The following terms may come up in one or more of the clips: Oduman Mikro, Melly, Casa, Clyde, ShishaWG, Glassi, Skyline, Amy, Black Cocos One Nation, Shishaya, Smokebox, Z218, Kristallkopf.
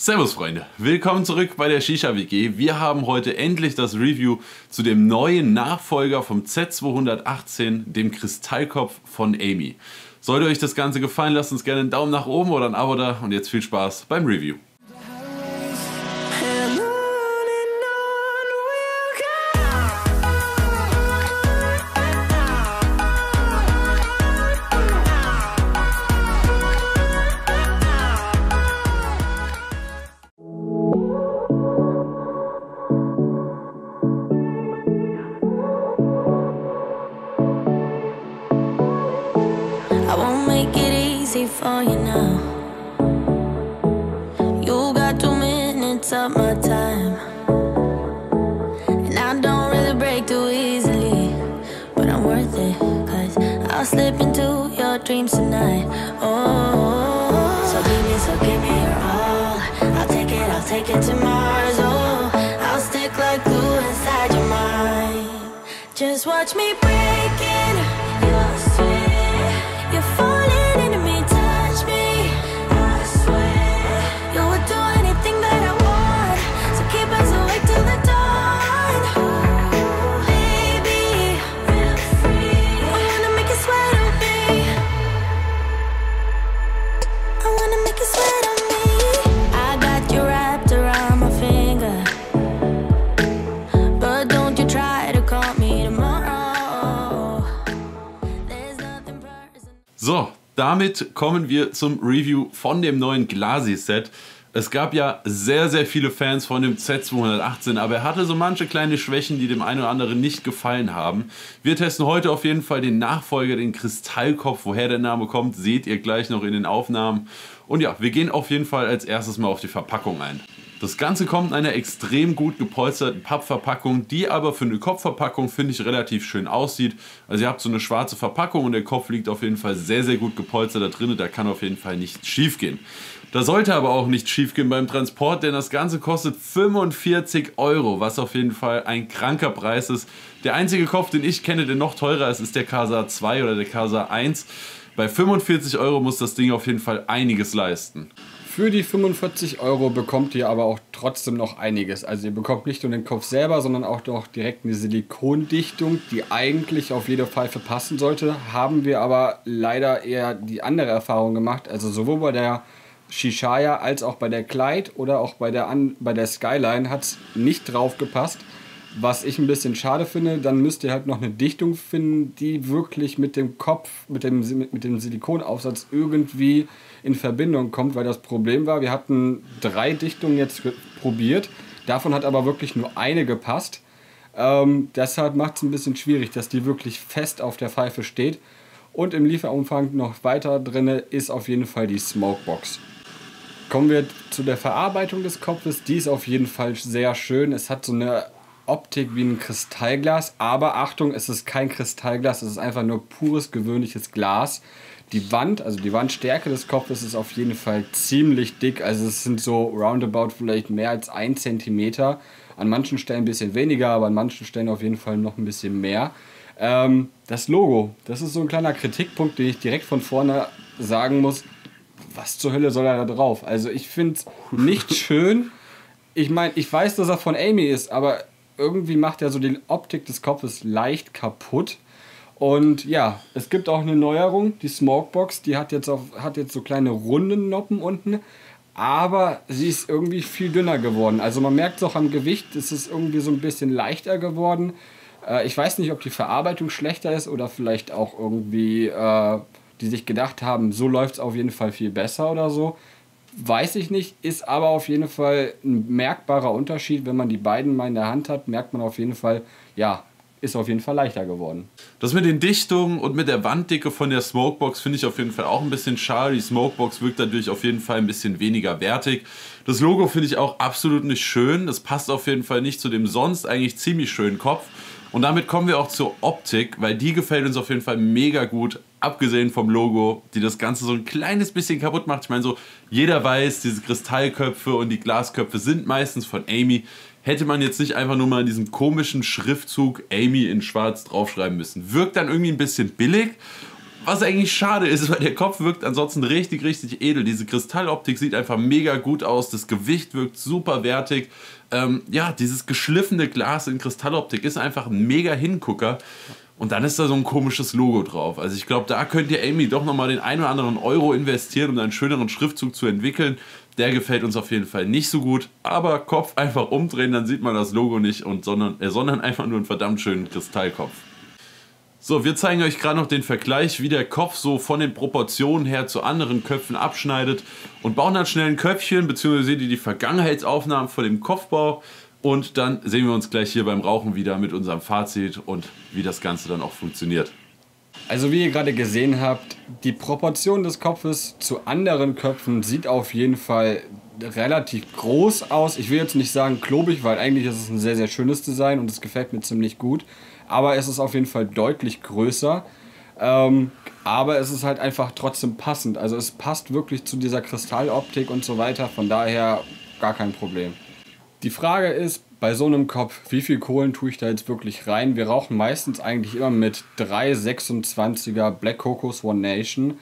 Servus Freunde, willkommen zurück bei der ShishaWG. Wir haben heute endlich das Review zu dem neuen Nachfolger vom Z218, dem Kristallkopf von Amy. Sollte euch das Ganze gefallen, lasst uns gerne einen Daumen nach oben oder ein Abo da und jetzt viel Spaß beim Review. Slip into your dreams tonight. Oh, so give me your all. I'll take it to Mars. Oh, I'll stick like glue inside your mind. Just watch me breaking. Your sweat, you're falling into me. Touch me, I swear. You would do anything that I want, so keep us awake till the dawn. Ooh, baby, real free. I wanna make you sweat on me. I got you wrapped around my finger, but don't you try to call me tomorrow. There's nothing personal. So, damit kommen wir zum Review von dem neuen Glasi-Set. Es gab ja sehr viele Fans von dem Z218, aber er hatte so manche kleine Schwächen, die dem einen oder anderen nicht gefallen haben. Wir testen heute auf jeden Fall den Nachfolger, den Kristallkopf. Woher der Name kommt, seht ihr gleich noch in den Aufnahmen. Und ja, wir gehen auf jeden Fall als erstes mal auf die Verpackung ein. Das Ganze kommt in einer extrem gut gepolsterten Pappverpackung, die aber für eine Kopfverpackung, finde ich, relativ schön aussieht. Also ihr habt so eine schwarze Verpackung und der Kopf liegt auf jeden Fall sehr gut gepolstert da drin. Da kann auf jeden Fall nichts schief gehen. Da sollte aber auch nichts schief gehen beim Transport, denn das Ganze kostet 45 €, was auf jeden Fall ein kranker Preis ist. Der einzige Kopf, den ich kenne, der noch teurer ist, ist der Casa 2 oder der Casa 1. Bei 45 € muss das Ding auf jeden Fall einiges leisten. Für die 45 € bekommt ihr aber auch trotzdem noch einiges. Also ihr bekommt nicht nur den Kopf selber, sondern auch noch direkt eine Silikondichtung, die eigentlich auf jede Pfeife passen sollte. Haben wir aber leider eher die andere Erfahrung gemacht. Also sowohl bei der Shishaya als auch bei der Clyde oder auch bei der Skyline hat es nicht drauf gepasst. Was ich ein bisschen schade finde, dann müsst ihr halt noch eine Dichtung finden, die wirklich mit dem Kopf, mit dem Silikonaufsatz irgendwie in Verbindung kommt, weil das Problem war, wir hatten 3 Dichtungen jetzt probiert, davon hat aber wirklich nur eine gepasst. Deshalb macht es ein bisschen schwierig, dass die wirklich fest auf der Pfeife steht. Und im Lieferumfang noch weiter drin ist auf jeden Fall die Smokebox. Kommen wir zu der Verarbeitung des Kopfes, die ist auf jeden Fall sehr schön. Es hat so eine Optik wie ein Kristallglas, aber Achtung, es ist kein Kristallglas, es ist einfach nur pures, gewöhnliches Glas. Die Wand, also die Wandstärke des Kopfes ist auf jeden Fall ziemlich dick, also es sind so roundabout vielleicht mehr als 1 cm. An manchen Stellen ein bisschen weniger, aber an manchen Stellen auf jeden Fall noch ein bisschen mehr. Das Logo, das ist so ein kleiner Kritikpunkt, den ich direkt von vorne sagen muss, was zur Hölle soll er da drauf? Also ich finde es nicht schön. Ich meine, ich weiß, dass er von Amy ist, aber irgendwie macht er so die Optik des Kopfes leicht kaputt. Und ja, es gibt auch eine Neuerung, die Smokebox, die hat jetzt so kleine runde Noppen unten, aber sie ist irgendwie viel dünner geworden. Also man merkt es auch am Gewicht, es ist irgendwie so ein bisschen leichter geworden. Ich weiß nicht, ob die Verarbeitung schlechter ist oder vielleicht auch irgendwie die sich gedacht haben, so läuft es auf jeden Fall viel besser oder so. Weiß ich nicht, ist aber auf jeden Fall ein merkbarer Unterschied. Wenn man die beiden mal in der Hand hat, merkt man auf jeden Fall, ja, ist auf jeden Fall leichter geworden. Das mit den Dichtungen und mit der Wanddicke von der Smokebox finde ich auf jeden Fall auch ein bisschen schade. Die Smokebox wirkt dadurch auf jeden Fall ein bisschen weniger wertig. Das Logo finde ich auch absolut nicht schön. Das passt auf jeden Fall nicht zu dem sonst eigentlich ziemlich schönen Kopf. Und damit kommen wir auch zur Optik, weil die gefällt uns auf jeden Fall mega gut, abgesehen vom Logo, die das Ganze so ein kleines bisschen kaputt macht. Ich meine so, jeder weiß, diese Kristallköpfe und die Glasköpfe sind meistens von Amy. Hätte man jetzt nicht einfach nur mal in diesem komischen Schriftzug Amy in schwarz draufschreiben müssen. Wirkt dann irgendwie ein bisschen billig. Was eigentlich schade ist, weil der Kopf wirkt ansonsten richtig, richtig edel. Diese Kristalloptik sieht einfach mega gut aus. Das Gewicht wirkt super wertig. Ja, dieses geschliffene Glas in Kristalloptik ist einfach ein mega Hingucker. Und dann ist da so ein komisches Logo drauf. Also ich glaube, da könnt ihr Amy doch nochmal den einen oder anderen Euro investieren, um einen schöneren Schriftzug zu entwickeln. Der gefällt uns auf jeden Fall nicht so gut. Aber Kopf einfach umdrehen, dann sieht man das Logo nicht, sondern einfach nur einen verdammt schönen Kristallkopf. So, wir zeigen euch gerade noch den Vergleich, wie der Kopf so von den Proportionen her zu anderen Köpfen abschneidet und bauen dann schnell ein Köpfchen, beziehungsweise seht ihr die Vergangenheitsaufnahmen von dem Kopfbau und dann sehen wir uns gleich hier beim Rauchen wieder mit unserem Fazit und wie das Ganze dann auch funktioniert. Also wie ihr gerade gesehen habt, die Proportion des Kopfes zu anderen Köpfen sieht auf jeden Fall relativ groß aus. Ich will jetzt nicht sagen klobig, weil eigentlich ist es ein sehr, sehr schönes Design und es gefällt mir ziemlich gut. Aber es ist auf jeden Fall deutlich größer, aber es ist halt einfach trotzdem passend. Also es passt wirklich zu dieser Kristalloptik und so weiter, von daher gar kein Problem. Die Frage ist, bei so einem Kopf, wie viel Kohlen tue ich da jetzt wirklich rein? Wir rauchen meistens eigentlich immer mit 3,26er Black Cocos One Nation.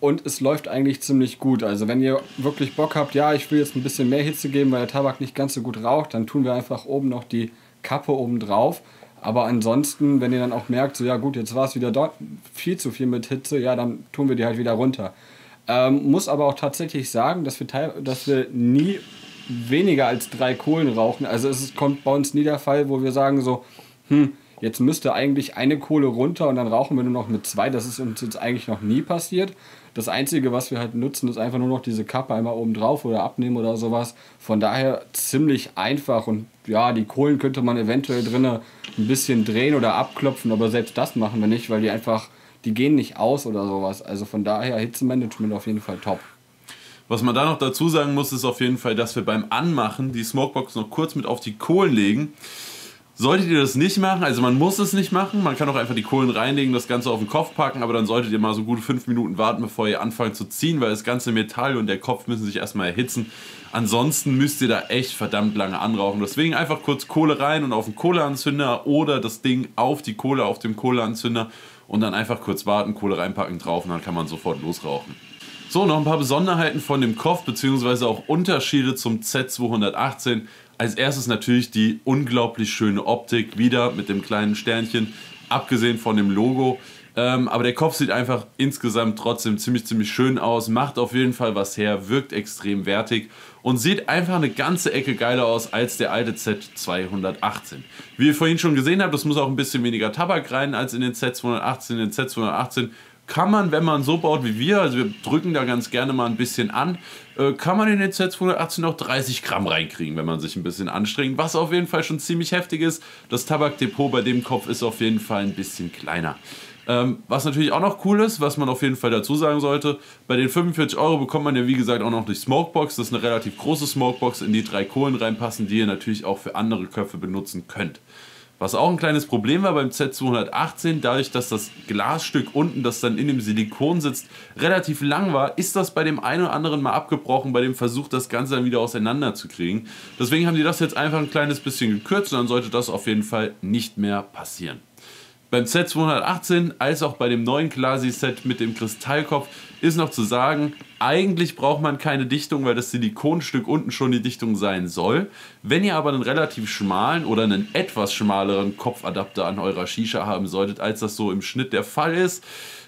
Und es läuft eigentlich ziemlich gut. Also wenn ihr wirklich Bock habt, ja, ich will jetzt ein bisschen mehr Hitze geben, weil der Tabak nicht ganz so gut raucht, dann tun wir einfach oben noch die Kappe oben drauf. Aber ansonsten, wenn ihr dann auch merkt, so ja gut, jetzt war es wieder dort viel zu viel mit Hitze, ja, dann tun wir die halt wieder runter. Muss aber auch tatsächlich sagen, dass wir nie weniger als 3 Kohlen rauchen. Also es kommt bei uns nie der Fall, wo wir sagen so, jetzt müsste eigentlich 1 Kohle runter und dann rauchen wir nur noch mit 2. Das ist uns jetzt eigentlich noch nie passiert. Das Einzige, was wir halt nutzen, ist einfach nur noch diese Kappe einmal oben drauf oder abnehmen oder sowas. Von daher ziemlich einfach und ja, die Kohlen könnte man eventuell drinnen ein bisschen drehen oder abklopfen, aber selbst das machen wir nicht, weil die einfach, die gehen nicht aus oder sowas. Also von daher Hitzemanagement auf jeden Fall top. Was man da noch dazu sagen muss, ist auf jeden Fall, dass wir beim Anmachen die Smokebox noch kurz mit auf die Kohlen legen. Solltet ihr das nicht machen, also man muss es nicht machen, man kann auch einfach die Kohlen reinlegen, das Ganze auf den Kopf packen, aber dann solltet ihr mal so gute 5 Minuten warten, bevor ihr anfangt zu ziehen, weil das ganze Metall und der Kopf müssen sich erstmal erhitzen. Ansonsten müsst ihr da echt verdammt lange anrauchen. Deswegen einfach kurz Kohle rein und auf den Kohleanzünder oder das Ding auf die Kohle auf dem Kohleanzünder und dann einfach kurz warten, Kohle reinpacken, drauf und dann kann man sofort losrauchen. So, noch ein paar Besonderheiten von dem Kopf bzw. auch Unterschiede zum Z218. Als erstes natürlich die unglaublich schöne Optik, wieder mit dem kleinen Sternchen, abgesehen von dem Logo. Aber der Kopf sieht einfach insgesamt trotzdem ziemlich schön aus, macht auf jeden Fall was her, wirkt extrem wertig und sieht einfach eine ganze Ecke geiler aus als der alte Z218. Wie ihr vorhin schon gesehen habt, das muss auch ein bisschen weniger Tabak rein als in den Z218. In den Z218 kann man, wenn man so baut wie wir, also wir drücken da ganz gerne mal ein bisschen an, kann man in den Z218 noch 30 Gramm reinkriegen, wenn man sich ein bisschen anstrengt, was auf jeden Fall schon ziemlich heftig ist. Das Tabakdepot bei dem Kopf ist auf jeden Fall ein bisschen kleiner. Was natürlich auch noch cool ist, was man auf jeden Fall dazu sagen sollte, bei den 45 Euro bekommt man ja wie gesagt auch noch die Smokebox, das ist eine relativ große Smokebox, in die 3 Kohlen reinpassen, die ihr natürlich auch für andere Köpfe benutzen könnt. Was auch ein kleines Problem war beim Z218, dadurch, dass das Glasstück unten, das dann in dem Silikon sitzt, relativ lang war, ist das bei dem einen oder anderen mal abgebrochen, bei dem Versuch, das Ganze dann wieder auseinander zu kriegen. Deswegen haben die das jetzt einfach ein kleines bisschen gekürzt und dann sollte das auf jeden Fall nicht mehr passieren. Beim Z218 als auch bei dem neuen Klasi-Set mit dem Kristallkopf ist noch zu sagen, eigentlich braucht man keine Dichtung, weil das Silikonstück unten schon die Dichtung sein soll. Wenn ihr aber einen relativ schmalen oder einen etwas schmaleren Kopfadapter an eurer Shisha haben solltet, als das so im Schnitt der Fall ist,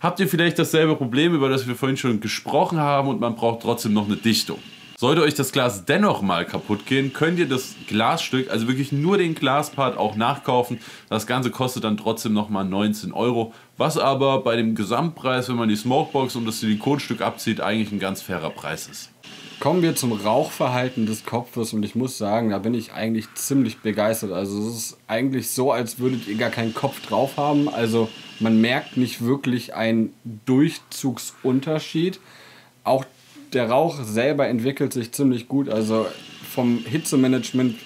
habt ihr vielleicht dasselbe Problem, über das wir vorhin schon gesprochen haben und man braucht trotzdem noch eine Dichtung. Sollte euch das Glas dennoch mal kaputt gehen, könnt ihr das Glasstück, also wirklich nur den Glaspart auch nachkaufen. Das Ganze kostet dann trotzdem nochmal 19 Euro, was aber bei dem Gesamtpreis, wenn man die Smokebox und das Silikonstück abzieht, eigentlich ein ganz fairer Preis ist. Kommen wir zum Rauchverhalten des Kopfes und ich muss sagen, da bin ich eigentlich ziemlich begeistert. Also es ist eigentlich so, als würdet ihr gar keinen Kopf drauf haben. Also man merkt nicht wirklich einen Durchzugsunterschied. Auch der Rauch selber entwickelt sich ziemlich gut, also vom Hitzemanagement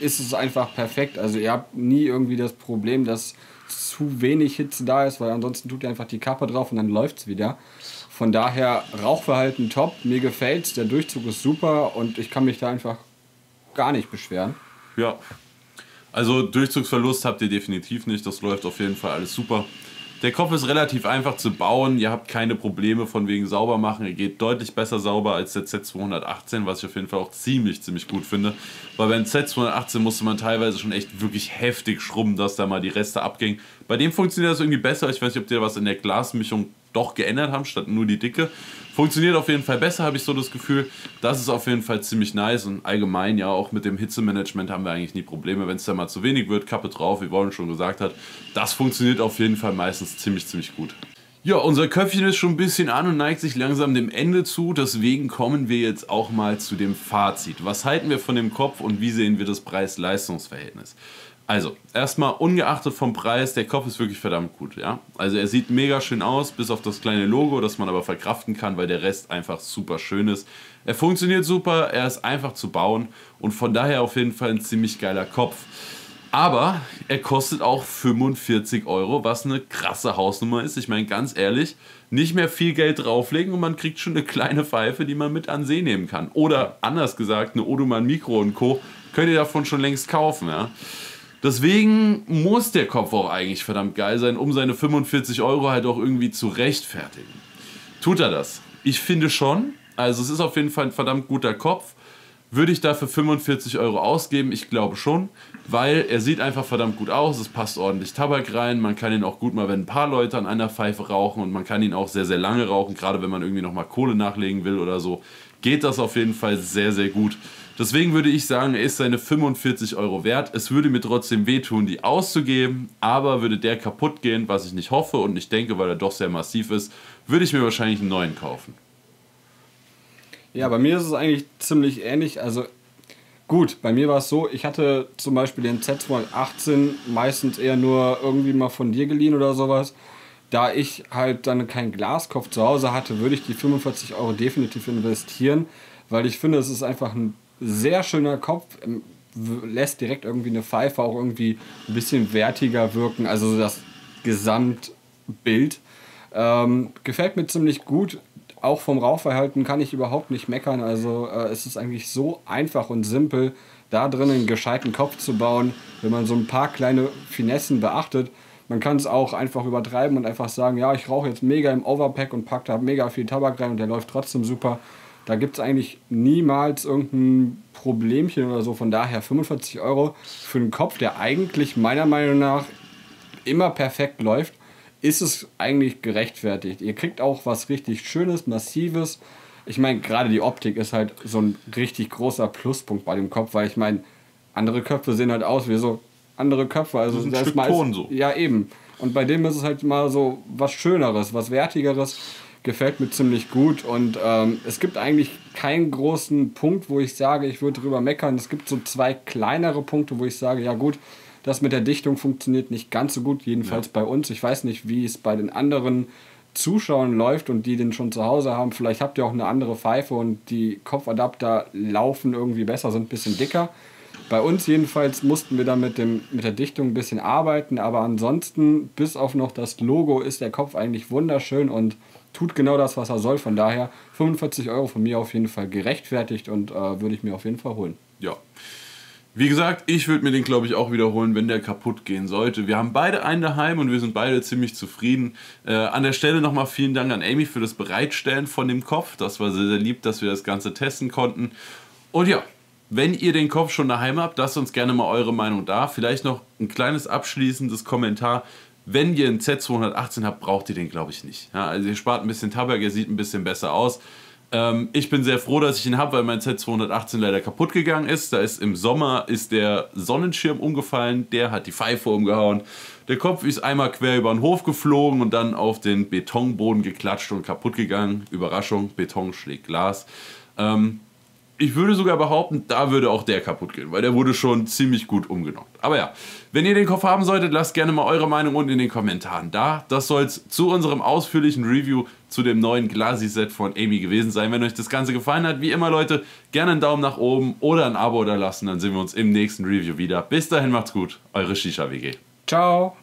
ist es einfach perfekt. Also ihr habt nie irgendwie das Problem, dass zu wenig Hitze da ist, weil ansonsten tut ihr einfach die Kappe drauf und dann läuft es wieder. Von daher Rauchverhalten top, mir gefällt es, der Durchzug ist super und ich kann mich da einfach gar nicht beschweren. Ja, also Durchzugsverlust habt ihr definitiv nicht, das läuft auf jeden Fall alles super. Der Kopf ist relativ einfach zu bauen, ihr habt keine Probleme von wegen sauber machen, er geht deutlich besser sauber als der Z218, was ich auf jeden Fall auch ziemlich gut finde, weil beim Z218 musste man teilweise schon echt wirklich heftig schrubben, dass da mal die Reste abgingen. Bei dem funktioniert das irgendwie besser, ich weiß nicht, ob die da was in der Glasmischung doch geändert haben, statt nur die Dicke. Funktioniert auf jeden Fall besser, habe ich so das Gefühl. Das ist auf jeden Fall ziemlich nice und allgemein ja auch mit dem Hitzemanagement haben wir eigentlich nie Probleme, wenn es da mal zu wenig wird, Kappe drauf, wie Warren schon gesagt hat. Das funktioniert auf jeden Fall meistens ziemlich gut. Ja, unser Köpfchen ist schon ein bisschen an und neigt sich langsam dem Ende zu, deswegen kommen wir jetzt auch mal zu dem Fazit. Was halten wir von dem Kopf und wie sehen wir das Preis-Leistungs-Verhältnis? Also, erstmal ungeachtet vom Preis, der Kopf ist wirklich verdammt gut, ja. Also er sieht mega schön aus, bis auf das kleine Logo, das man aber verkraften kann, weil der Rest einfach super schön ist. Er funktioniert super, er ist einfach zu bauen und von daher auf jeden Fall ein ziemlich geiler Kopf. Aber er kostet auch 45 Euro, was eine krasse Hausnummer ist. Ich meine, ganz ehrlich, nicht mehr viel Geld drauflegen und man kriegt schon eine kleine Pfeife, die man mit an See nehmen kann. Oder anders gesagt, eine Oduman Mikro und Co. könnt ihr davon schon längst kaufen, ja. Deswegen muss der Kopf auch eigentlich verdammt geil sein, um seine 45 Euro halt auch irgendwie zu rechtfertigen. Tut er das? Ich finde schon. Also es ist auf jeden Fall ein verdammt guter Kopf. Würde ich dafür 45 Euro ausgeben? Ich glaube schon, weil er sieht einfach verdammt gut aus, es passt ordentlich Tabak rein, man kann ihn auch gut mal, wenn ein paar Leute an einer Pfeife rauchen und man kann ihn auch sehr lange rauchen, gerade wenn man irgendwie nochmal Kohle nachlegen will oder so, geht das auf jeden Fall sehr gut. Deswegen würde ich sagen, er ist seine 45 Euro wert. Es würde mir trotzdem wehtun, die auszugeben, aber würde der kaputt gehen, was ich nicht hoffe und nicht denke, weil er doch sehr massiv ist, würde ich mir wahrscheinlich einen neuen kaufen. Ja, bei mir ist es eigentlich ziemlich ähnlich. Also gut, bei mir war es so, ich hatte zum Beispiel den Z218 meistens eher nur irgendwie mal von dir geliehen oder sowas. Da ich halt dann keinen Glaskopf zu Hause hatte, würde ich die 45 Euro definitiv investieren, weil ich finde, es ist einfach ein sehr schöner Kopf, lässt direkt irgendwie eine Pfeife auch irgendwie ein bisschen wertiger wirken, also das Gesamtbild. Gefällt mir ziemlich gut, auch vom Rauchverhalten kann ich überhaupt nicht meckern, also es ist eigentlich so einfach und simpel, da drin einen gescheiten Kopf zu bauen, wenn man so ein paar kleine Finessen beachtet. Man kann es auch einfach übertreiben und einfach sagen, ja, ich rauche jetzt mega im Overpack und packe da mega viel Tabak rein und der läuft trotzdem super. Da gibt es eigentlich niemals irgendein Problemchen oder so. Von daher 45 Euro für einen Kopf, der eigentlich meiner Meinung nach immer perfekt läuft, ist es eigentlich gerechtfertigt. Ihr kriegt auch was richtig Schönes, Massives. Ich meine, gerade die Optik ist halt so ein richtig großer Pluspunkt bei dem Kopf, weil ich meine, andere Köpfe sehen halt aus wie so andere Köpfe. Also das ist ein Stück Ton so. Ja, eben. Und bei dem ist es halt mal so was Schöneres, was Wertigeres. Gefällt mir ziemlich gut und es gibt eigentlich keinen großen Punkt, wo ich sage, ich würde drüber meckern. Es gibt so zwei kleinere Punkte, wo ich sage, ja gut, das mit der Dichtung funktioniert nicht ganz so gut, jedenfalls ja. Bei uns. Ich weiß nicht, wie es bei den anderen Zuschauern läuft und die den schon zu Hause haben. Vielleicht habt ihr auch eine andere Pfeife und die Kopfadapter laufen irgendwie besser, sind ein bisschen dicker. Bei uns jedenfalls mussten wir dann mit der Dichtung ein bisschen arbeiten, aber ansonsten, bis auf noch das Logo, ist der Kopf eigentlich wunderschön und tut genau das, was er soll. Von daher 45 Euro von mir auf jeden Fall gerechtfertigt und würde ich mir auf jeden Fall holen. Ja. Wie gesagt, ich würde mir den, glaube ich, auch wiederholen, wenn der kaputt gehen sollte. Wir haben beide einen daheim und wir sind beide ziemlich zufrieden. An der Stelle nochmal vielen Dank an Amy für das Bereitstellen von dem Kopf. Das war sehr lieb, dass wir das Ganze testen konnten. Und ja, wenn ihr den Kopf schon daheim habt, lasst uns gerne mal eure Meinung da. Vielleicht noch ein kleines abschließendes Kommentar. Wenn ihr einen Z218 habt, braucht ihr den, glaube ich, nicht. Ja, also ihr spart ein bisschen Tabak, er sieht ein bisschen besser aus. Ich bin sehr froh, dass ich ihn habe, weil mein Z218 leider kaputt gegangen ist. Da ist im Sommer der Sonnenschirm umgefallen, der hat die Pfeife umgehauen. Der Kopf ist einmal quer über den Hof geflogen und dann auf den Betonboden geklatscht und kaputt gegangen. Überraschung, Beton schlägt Glas. Ich würde sogar behaupten, da würde auch der kaputt gehen, weil der wurde schon ziemlich gut umgenockt. Aber ja, wenn ihr den Kopf haben solltet, lasst gerne mal eure Meinung unten in den Kommentaren da. Das soll es zu unserem ausführlichen Review zu dem neuen Glasi-Set von Amy gewesen sein. Wenn euch das Ganze gefallen hat, wie immer Leute, gerne einen Daumen nach oben oder ein Abo da lassen. Dann sehen wir uns im nächsten Review wieder. Bis dahin macht's gut, eure ShishaWG. Ciao.